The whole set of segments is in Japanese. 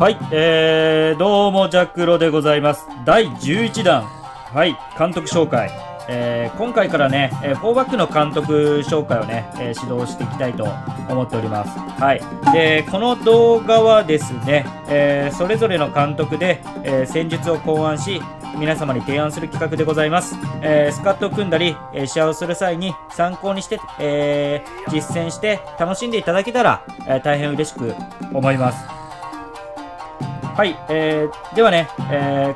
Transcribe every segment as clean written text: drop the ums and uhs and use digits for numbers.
はい、どうもジャクロでございます。第11弾、はい、監督紹介、今回からね、4バックの監督紹介をね、指導していきたいと思っております。はい、でこの動画はですね、それぞれの監督で、戦術を考案し、皆様に提案する企画でございます。スカットを組んだり、試合をする際に参考にして、実践して楽しんでいただけたら、大変嬉しく思います。はい、ではね、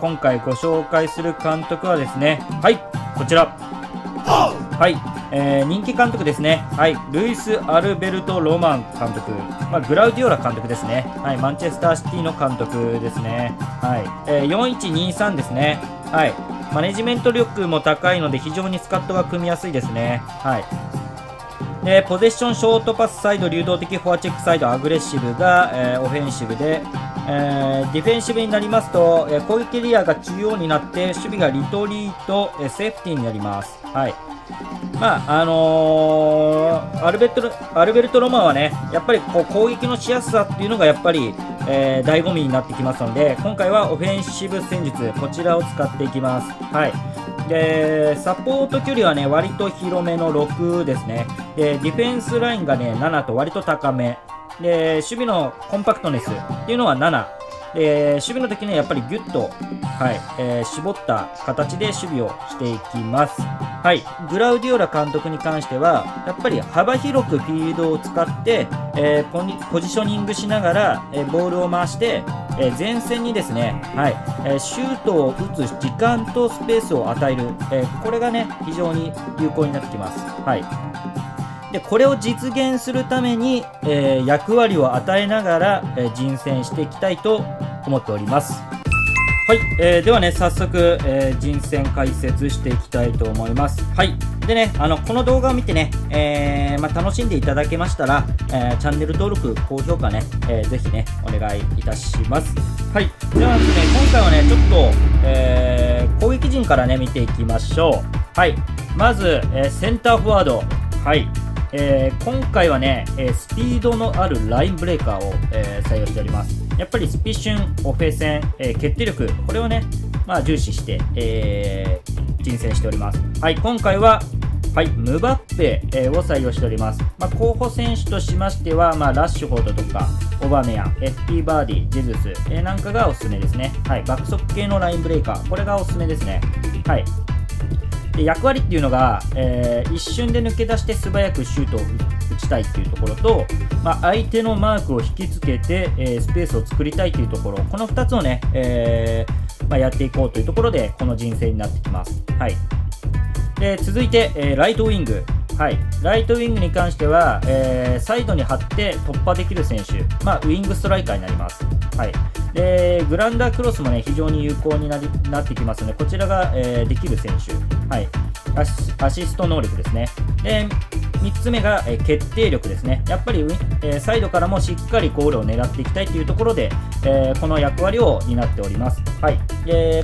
今回ご紹介する監督はですね、はい、こちら。はい、人気監督ですね。はい、ルイス・アルベルト・ロマン監督。まあ、グラウディオラ監督ですね。はい、マンチェスターシティの監督ですね。はい、4123ですね。はい、マネジメント力も高いので非常にスカットが組みやすいですね。はい。で、ポゼッション、ショートパスサイド、流動的フォアチェックサイド、アグレッシブが、オフェンシブで、ディフェンシブになりますと、攻撃エリアが中央になって守備がリトリート、セーフティーになります。はい。まあアルベルト・ロマンはね、やっぱりこう攻撃のしやすさっていうのがやっぱり、醍醐味になってきますので、今回はオフェンシブ戦術、こちらを使っていきます。はい。で、サポート距離はね、割と広めの6ですね。で、ディフェンスラインがね、7と割と高め。で、守備のコンパクトネスっていうのは7。守備の時にはやっぱりギュッと、はい絞った形で守備をしていきます。はい、グラウディオラ監督に関してはやっぱり幅広くフィールドを使って、ポジショニングしながら、ボールを回して、前線にですね、はいシュートを打つ時間とスペースを与える、これがね非常に有効になってきます。はいでこれを実現するために、役割を与えながら、人選していきたいと思っております。はい、ではね早速、人選解説していきたいと思います。はいでねこの動画を見てね、楽しんでいただけましたら、チャンネル登録高評価ね、ぜひねお願いいたします。はいではですね今回はねちょっと、攻撃陣からね見ていきましょう。はいまず、センターフォワードはい。今回はね、スピードのあるラインブレーカーを、採用しております。やっぱりスピシュン、オフェセン、決定力、これをね、まあ、重視して、人選しております。はい、今回は、はい、ムバッペ、を採用しております。まあ、候補選手としましては、まあ、ラッシュフォードとか、オバメヤン、FP バーディ、ジェズス、なんかがおすすめですね。はい、爆速系のラインブレーカー、これがおすすめですね。はい。役割っていうのが、一瞬で抜け出して素早くシュートを打ちたいっていうところと、まあ、相手のマークを引きつけて、スペースを作りたいというところこの2つをね、やっていこうというところでこの人生になってきます、はい、で続いて、ライトウィング、はい、ライトウィングに関しては、サイドに張って突破できる選手、まあ、ウィングストライカーになります、はい、でグランダークロスもね非常に有効に なってきますのでこちらが、できる選手はい、アシスト能力ですね。で3つ目が、決定力ですね。やっぱり、サイドからもしっかりゴールを狙っていきたいというところで、この役割を担っております、はい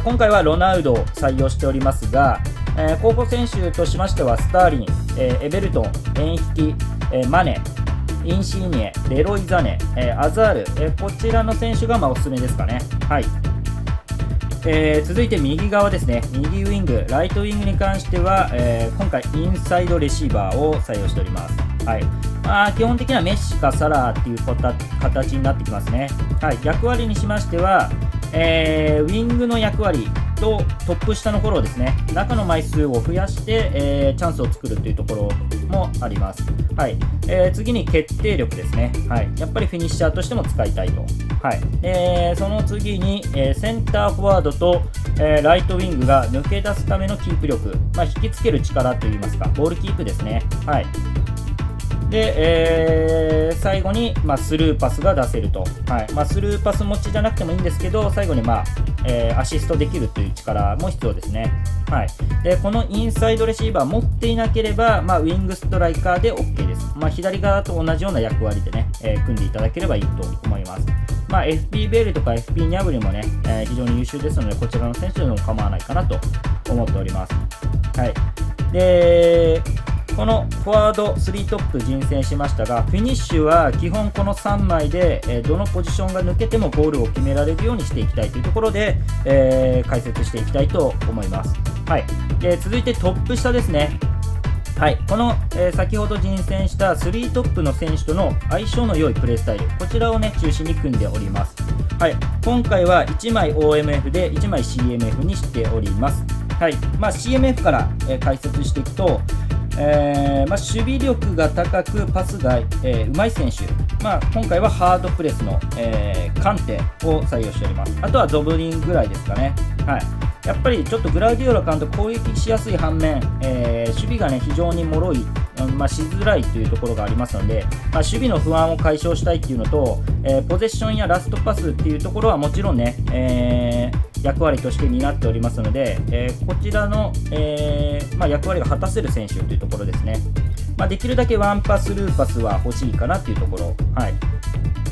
今回はロナウドを採用しておりますが、候補選手としましてはスターリン、エベルトン、エンヒキ、マネ、インシーニエ、レロイザネ、アザール、こちらの選手が、まあ、おすすめですかね。はい続いて右側ですね右ウイングライトウイングに関しては、今回インサイドレシーバーを採用しております、はいまあ、基本的にはメッシかサラーっていう形になってきますね、はい、役割にしましては、ウイングの役割とトップ下のフォローですね中の枚数を増やして、チャンスを作るというところもあります、はい次に決定力ですね、はい、やっぱりフィニッシャーとしても使いたいとはい、その次に、センターフォワードと、ライトウィングが抜け出すためのキープ力、まあ、引きつける力といいますかボールキープですね、はいで最後に、まあ、スルーパスが出せると、はいまあ、スルーパス持ちじゃなくてもいいんですけど最後に、まあアシストできるという力も必要ですね、はい、でこのインサイドレシーバー持っていなければ、まあ、ウイングストライカーで OK です、まあ、左側と同じような役割で、ね組んでいただければいいと思いますまあ、FP ベールとか FP ニャブリもね、非常に優秀ですのでこちらの選手でも構わないかなと思っております。はい、でこのフォワード3トップ厳選しましたが、フィニッシュは基本この3枚で、どのポジションが抜けてもゴールを決められるようにしていきたいというところで、解説していきたいと思います。はい、続いてトップ下ですね。はい、この、先ほど人選した3トップの選手との相性の良いプレースタイル、こちらを、ね、中心に組んでおります。はい、今回は1枚 OMF で1枚 CMF にしております。はい、まあ、CMF から、解説していくと、まあ、守備力が高くパスが、うまい選手、まあ、今回はハードプレスの、観点を採用しております。あとはドブリングぐらいですかね。はい、やっぱりちょっとグラウディオラ監督、攻撃しやすい反面、守備が、ね、非常に脆い、まあ、しづらいというところがありますので、まあ、守備の不安を解消したいというのと、ポゼッションやラストパスというところはもちろん、ね、役割として担っておりますので、こちらの、まあ、役割が果たせる選手というところですね。まあ、できるだけワンパス、ルーパスは欲しいかなというところ。はい、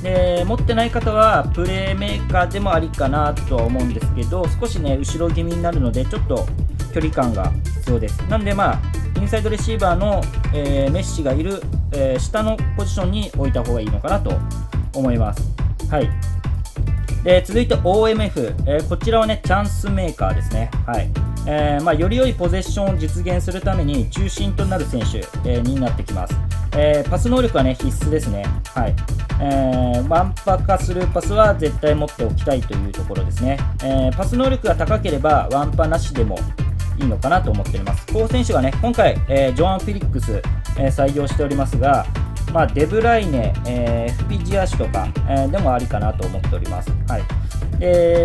で持ってない方はプレーメーカーでもありかなとは思うんですけど、少しね後ろ気味になるのでちょっと距離感が必要です。なので、まあ、インサイドレシーバーの、メッシがいる、下のポジションに置いた方がいいのかなと思います。はい、で続いて OMF、こちらはねチャンスメーカーですね。はい、まあ、より良いポゼッションを実現するために中心となる選手、になってきます。パス能力は、ね、必須ですね。はい、ワンパかスルーパスは絶対持っておきたいというところですね。パス能力が高ければワンパなしでもいいのかなと思っております。この選手がね今回、ジョアン・フィリックス、採用しておりますが、まあ、デブライネ、フピジアシとか、でもありかなと思っております。はい、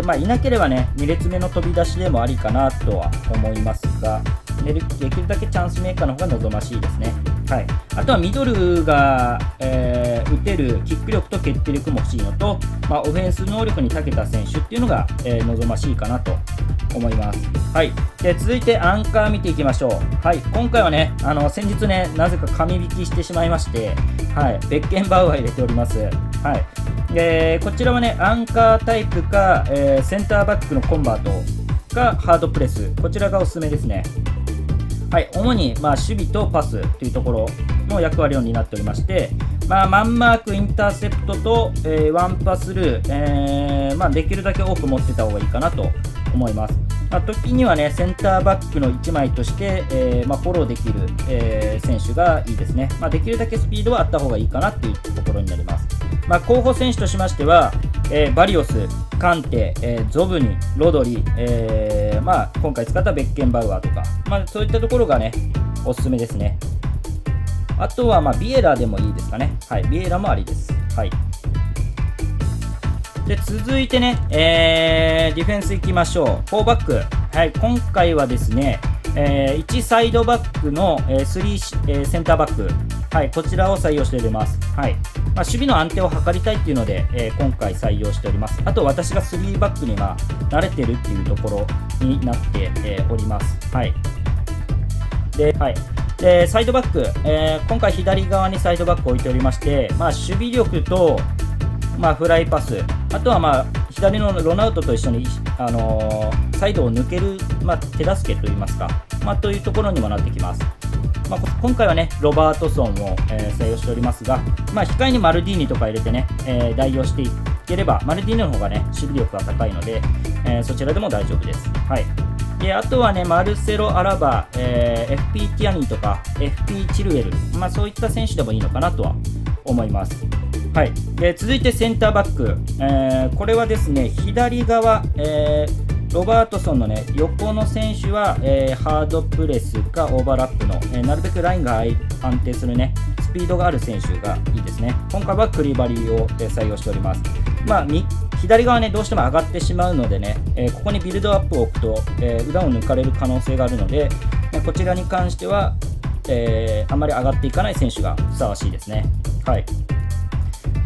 まあ、いなければね2列目の飛び出しでもありかなとは思いますが、できるだけチャンスメーカーの方が望ましいですね。はい、あとはミドルが、打てるキック力と決定力も欲しいのと、まあ、オフェンス能力に長けた選手っていうのが、望ましいかなと思います。はい、で続いてアンカー見ていきましょう。はい、今回はね先日ねなぜか紙引きしてしまいまして、はい、ベッケンバウアー入れております。はい、こちらはねアンカータイプか、センターバックのコンバートかハードプレス、こちらがおすすめですね。はい、主に、まあ、守備とパスというところの役割を担っておりまして、まあ、マンマーク、インターセプトと、ワンパスルー、まあ、できるだけ多く持ってた方がいいかなと思います。まあ、時には、ね、センターバックの1枚として、まあ、フォローできる、選手がいいですね。まあ、できるだけスピードはあった方がいいかなというところになります。まあ、候補選手としましては、バリオス、カンテ、ゾブニ、ロドリ、まあ、今回使ったベッケンバウアーとか、まあ、そういったところがねおすすめですね。あとは、まあ、ビエラでもいいですかね。はい、ビエラもありです。はい、で続いてね、ディフェンスいきましょう。4バック、はい、今回はですね、1サイドバックの3センターバック、はい、こちらを採用しております。はい、まあ、守備の安定を図りたいというので、今回採用しております。あと私が3バックには慣れてるっていうところになって、おります。はい、でサイドバック、今回左側にサイドバックを置いておりまして、まあ、守備力と、まあ、フライパス、あとは、まあ、左のロナウドと一緒に、サイドを抜ける、まあ、手助けといいますか、まあ、というところにもなってきます。まあ、今回はねロバートソンを、採用しておりますが、まあ、控えにマルディーニとか入れてね、代用していければマルディーニの方がね守備力が高いので、そちらでも大丈夫です。はい、であとはねマルセロ・アラバ、FP ティアニーとか FP チルエル、まあ、そういった選手でもいいのかなとは思います。はい、で続いてセンターバック、これはですね左側、ロバートソンの、ね、横の選手は、ハードプレスかオーバーラップの、なるべくラインが安定する、ね、スピードがある選手がいいですね。今回はクリバリーを、採用しております。まあ、左側は、ね、どうしても上がってしまうので、ねここにビルドアップを置くと、裏を抜かれる可能性があるので、こちらに関しては、あまり上がっていかない選手がふさわしいですね。はい、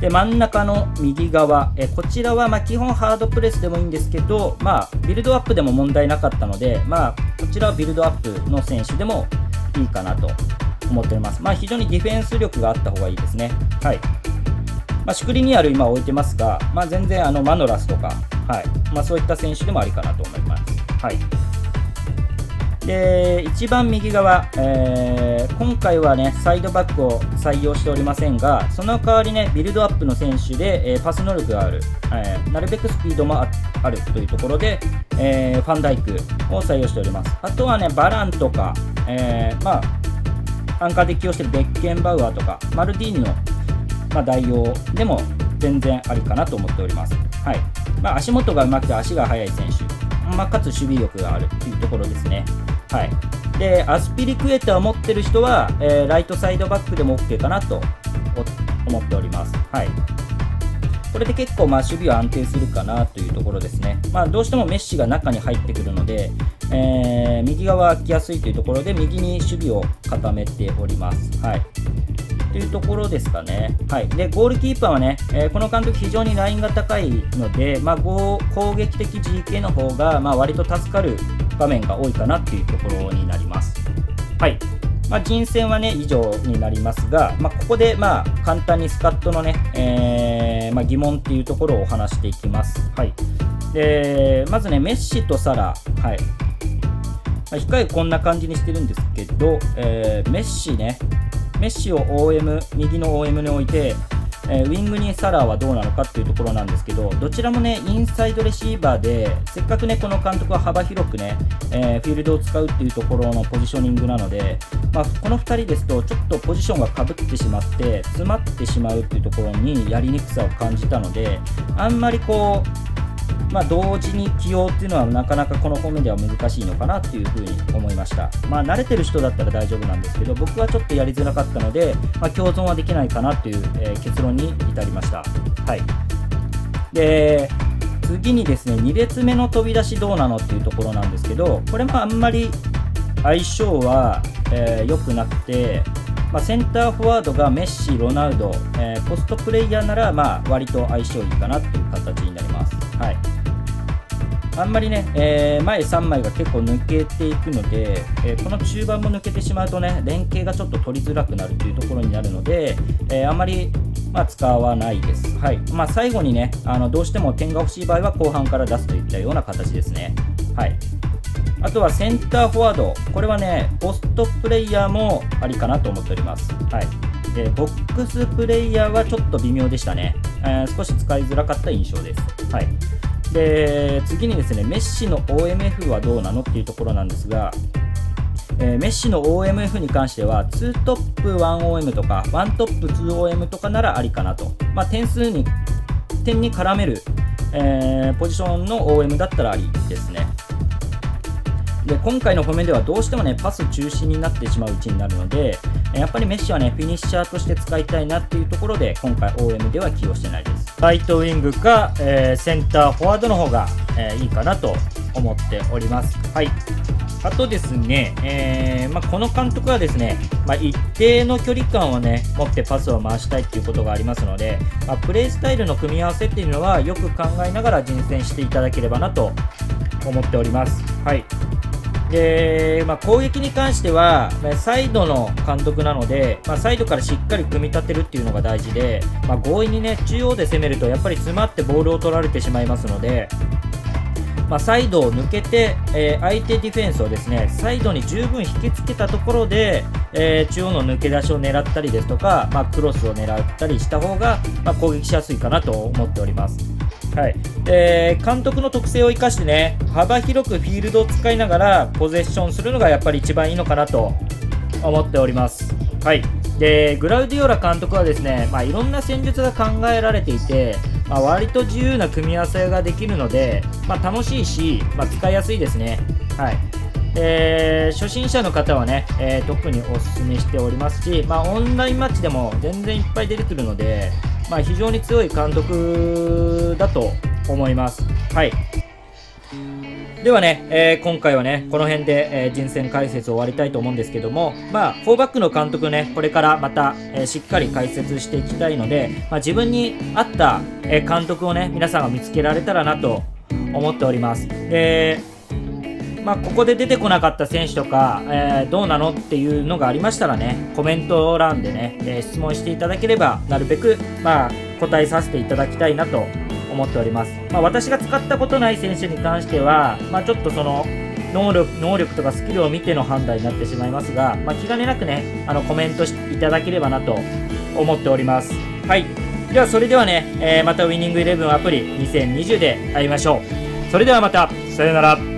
で真ん中の右側、こちらはまあ基本ハードプレスでもいいんですけど、まあ、ビルドアップでも問題なかったので、まあ、こちらはビルドアップの選手でもいいかなと思っております。まあ、非常にディフェンス力があった方がいいですね。はい、まあ、シュクリニアル今置いてますが、まあ、全然マノラスとか、はい、まあ、そういった選手でもありかなと思います。はい、で一番右側、今回はねサイドバックを採用しておりませんが、その代わりねビルドアップの選手で、パス能力がある、なるべくスピードもあるというところで、ファンダイクを採用しております。あとはねバランとか、まあ、アンカーで起用しているベッケンバウアーとかマルディーニの、まあ、代用でも全然ありかなと思っております。はい、まあ、足元がうまくて足が速い選手、まあ、かつ守備力があるというところですね。はい、でアスピリクエタを持ってる人は、ライトサイドバックでも OK かなと思っております。はい、これで結構まあ守備は安定するかなというところですね。まあ、どうしてもメッシが中に入ってくるので、右側空きやすいというところで右に守備を固めております。はいというところですかね。はい、でゴールキーパーはね、この監督非常にラインが高いので、まあ、攻撃的 GK の方がまあ割と助かる場面が多いかなっていうところになります。はい、まあ、人選はね以上になりますが、まあ、ここでまあ簡単にスカットのね、まあ疑問っていうところをお話していきます。はい、でまずねメッシとサラ、はい、控えこんな感じにしてるんですけど、メッシねメッシを OM 右の OM に置いて、ウィングにサラーはどうなのかっていうところなんですけど、どちらもねインサイドレシーバーでせっかくねこの監督は幅広くね、フィールドを使うっていうところのポジショニングなので、まあ、この2人ですとちょっとポジションがかぶってしまって詰まってしまうっていうところにやりにくさを感じたので、あんまりこう、まあ、同時に起用っていうのはなかなかこの方面では難しいのかなっていうふうに思いました。まあ、慣れてる人だったら大丈夫なんですけど、僕はちょっとやりづらかったので、まあ、共存はできないかなという、結論に至りました。はい、で次にですね2列目の飛び出しどうなのっていうところなんですけど、これもあんまり相性は良くなくて、まあ、センターフォワードがメッシ、ロナウド、ポストプレイヤーならまあ割と相性いいかなという形になります。はい、あんまりね、前3枚が結構抜けていくので、この中盤も抜けてしまうとね連携がちょっと取りづらくなるというところになるので、あんまり、まあ、使わないです。はい、まあ、最後にねどうしても点が欲しい場合は後半から出すといったような形ですね。はい、あとはセンターフォワード、これはねポストプレイヤーもありかなと思っております。はい、でボックスプレイヤーはちょっと微妙でしたね。少し使いづらかった印象です。はい、で次にですねメッシの OMF はどうなのっていうところなんですが、メッシの OMF に関しては2トップ 1OM とか1トップ 2OM とかならありかなと、まあ、点に絡める、ポジションの OM だったらありですね。で今回の方面ではどうしてもねパス中心になってしまううちになるので、やっぱりメッシはねフィニッシャーとして使いたいなっていうところで今回 OM では起用してないです。ライトウィングか、センターフォワードの方が、いいかなと思っております。はい、あとですね、まあ、この監督はですね、まあ、一定の距離感をね持ってパスを回したいっていうことがありますので、まあ、プレースタイルの組み合わせっていうのはよく考えながら人選していただければなと思っております。はい、まあ、攻撃に関してはサイドの監督なので、まあ、サイドからしっかり組み立てるっていうのが大事で、まあ、強引にね中央で攻めるとやっぱり詰まってボールを取られてしまいますので、まあ、サイドを抜けて、相手ディフェンスをですねサイドに十分引きつけたところで、中央の抜け出しを狙ったりですとか、まあ、クロスを狙ったりした方が、まあ、攻撃しやすいかなと思っております。はい、監督の特性を生かしてね幅広くフィールドを使いながらポゼッションするのがやっぱり一番いいのかなと思っております。はい、でグラウディオラ監督はですね、まあ、いろんな戦術が考えられていて、まあ、割と自由な組み合わせができるので、まあ、楽しいし、まあ、使いやすいですね。はい、初心者の方はね、特におすすめしておりますし、まあ、オンラインマッチでも全然いっぱい出てくるので、まあ、非常に強い監督だと思います。はい、ではね、今回はねこの辺で、人選解説を終わりたいと思うんですけども、まあ、4バックの監督ねこれからまた、しっかり解説していきたいので、まあ、自分に合った、監督をね皆さんが見つけられたらなと思っております。まあ、ここで出てこなかった選手とか、どうなのっていうのがありましたらねコメント欄でね、質問していただければなるべく、まあ、答えさせていただきたいなと思っております。まあ、私が使ったことない選手に関しては、まあ、ちょっとその能力とかスキルを見ての判断になってしまいますが、気兼ねなくね、コメントいただければなと思っております。はい。ではそれではね、またウィニングイレブンアプリ2020で会いましょう。それではまた、さよなら。